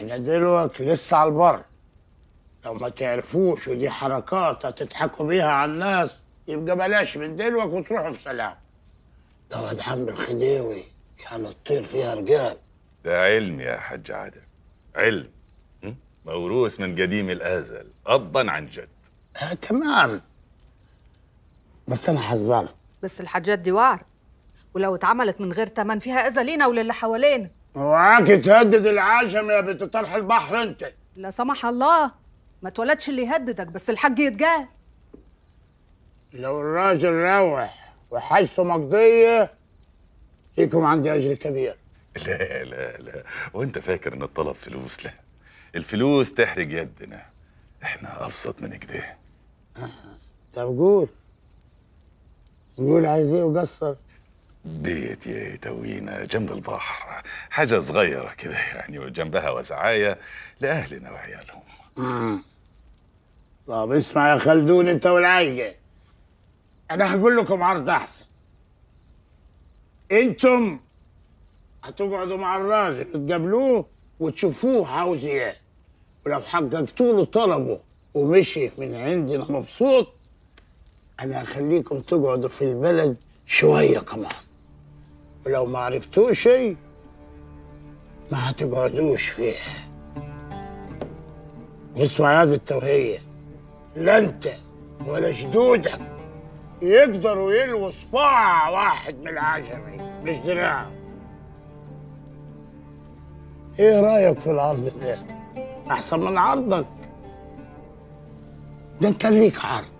احنا دلوقتي لسه على البر، لو ما تعرفوش ودي حركات هتضحكوا بيها على الناس يبقى بلاش من دلوقتي وتروحوا في سلام. ده واد عم الخديوي يعني الطير فيها رجال. ده علم يا حاج عادل، علم موروث من قديم الازل ابا عن جد. اه تمام، بس انا حذرت. بس الحاجات دي وعر، ولو اتعملت من غير تمن فيها اذى لينا وللي حوالينا. اوعاك تهدد العجم يا بنت طرح البحر انت. لا سمح الله، ما اتولدش اللي يهددك، بس الحاج يتجاهل. لو الراجل روح وحاجته مقضيه فيكم عندي اجر كبير. لا لا لا، وانت فاكر ان الطلب فلوس؟ لا، الفلوس تحرج يدنا، احنا ابسط من كده. طب قول قول عايز ايه وقصر. بيت يا توينا جنب البحر، حاجة صغيرة كده يعني، وجنبها وزعاية لأهلنا وعيالهم. طب اسمع يا خلدون انت والعايجة، أنا هقول لكم عرض أحسن. أنتم هتقعدوا مع الراجل تقابلوه وتشوفوه عاوز إيه، ولو حققتوا له طلبه ومشي من عندنا مبسوط، أنا هخليكم تقعدوا في البلد شوية كمان، ولو ما عرفتوش شيء ما هتقعدوش فيه. اسمع يا ذي التوهية، لا أنت ولا جدودك يقدروا يلووا صباع واحد من العجمي مش دراع. إيه رأيك في العرض ده؟ أحسن من عرضك ده، كان ليك عرض